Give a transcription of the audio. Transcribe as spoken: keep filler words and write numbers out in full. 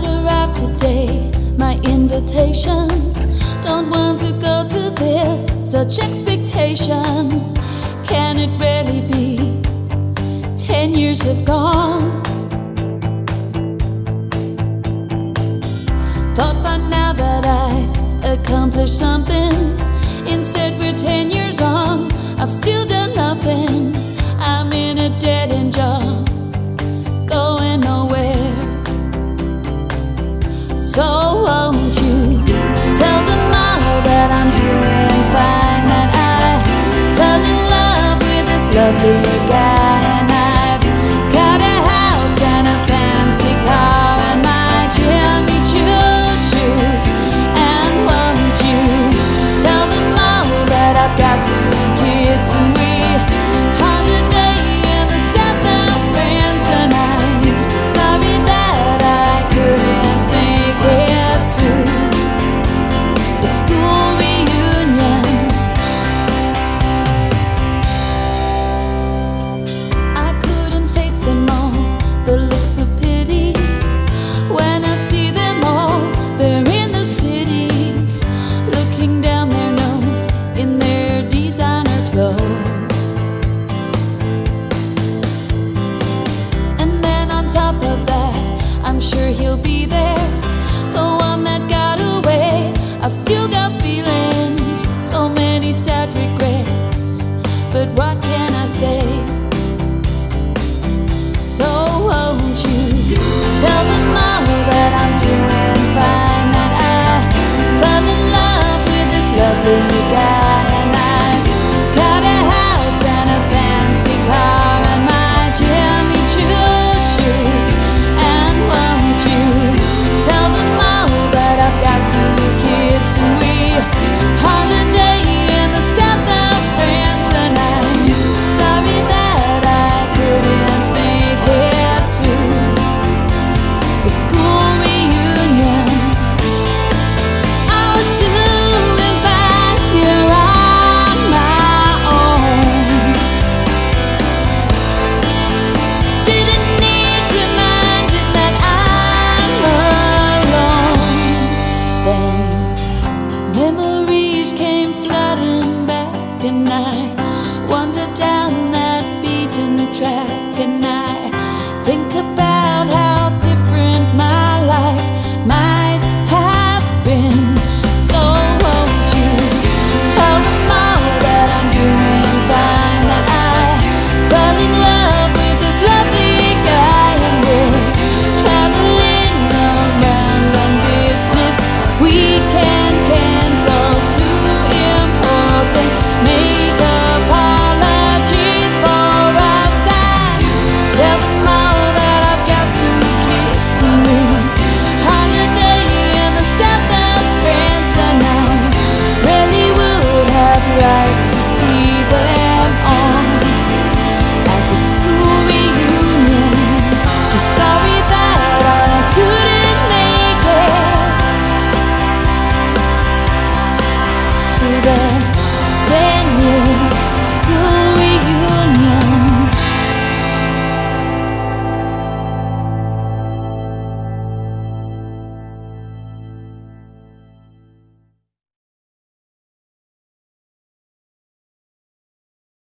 not arrived today, my invitation. Don't want to go to this, such expectation. Can it really be? Ten years have gone. Thought by now that I'd accomplished something. Instead we're ten years on, I've still done nothing. I'm in a dead-end job, going nowhere. So won't you tell them all that I'm doing fine, that I fell in love with this lovely guy, and I've got a house and a fancy car and my Jimmy Choo shoes. And won't you tell them all that I've got two kids and we holiday in the south of France, and I'm sorry that I couldn't make it to the school reunion. I couldn't face them all, the looks of pity. When I see them all, they're in the city, looking down their nose in their designer clothes. Of that, I'm sure he'll be there, the one that got away. I've still got feelings, so many sad regrets, but what can I say? So won't you tell them all that I'm doing fine, that I fell in love with this lovely guy, and I've got a house and a fancy car and my Jimmy Choo. And won't you tell them all that I've got two kids and we holiday in the south of France, and I'm sorry that I couldn't make it to the school reunion. I was doing fine here on my own, didn't memories came flooding back, and I